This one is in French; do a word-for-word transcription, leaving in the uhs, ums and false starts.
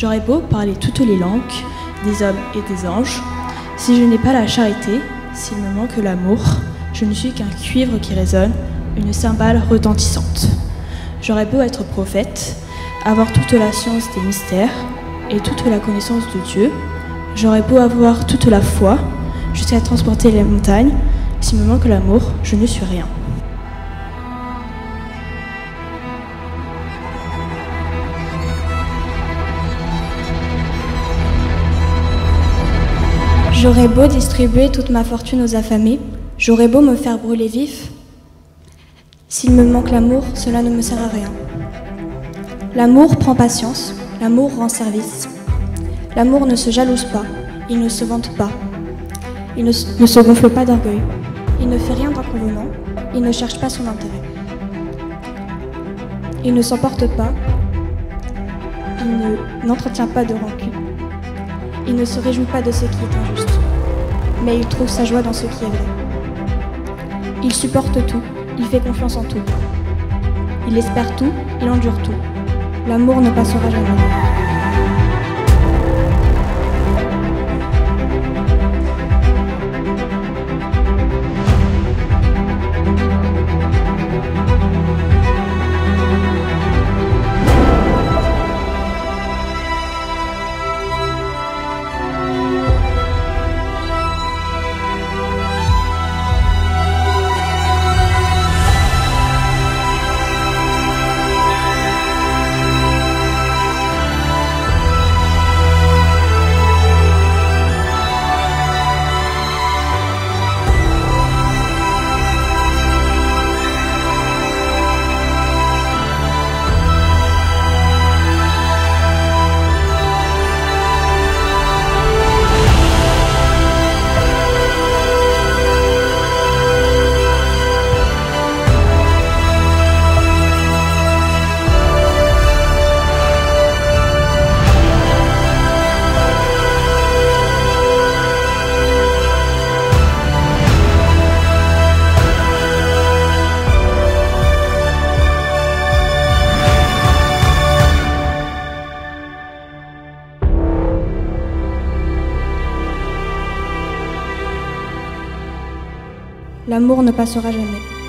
J'aurais beau parler toutes les langues, des hommes et des anges, si je n'ai pas la charité, s'il me manque l'amour, je ne suis qu'un cuivre qui résonne, une cymbale retentissante. J'aurais beau être prophète, avoir toute la science des mystères et toute la connaissance de Dieu, j'aurais beau avoir toute la foi, jusqu'à transporter les montagnes, s'il me manque l'amour, je ne suis rien. J'aurais beau distribuer toute ma fortune aux affamés, j'aurais beau me faire brûler vif, s'il me manque l'amour, cela ne me sert à rien. L'amour prend patience, l'amour rend service. L'amour ne se jalouse pas, il ne se vante pas, il ne se gonfle pas d'orgueil, il ne fait rien d'inconvenant, il ne cherche pas son intérêt. Il ne s'emporte pas, il n'entretient pas de rancune. Il ne se réjouit pas de ce qui est injuste, mais il trouve sa joie dans ce qui est vrai. Il supporte tout, il fait confiance en tout. Il espère tout, il endure tout. L'amour ne passera jamais. L'amour ne passera jamais.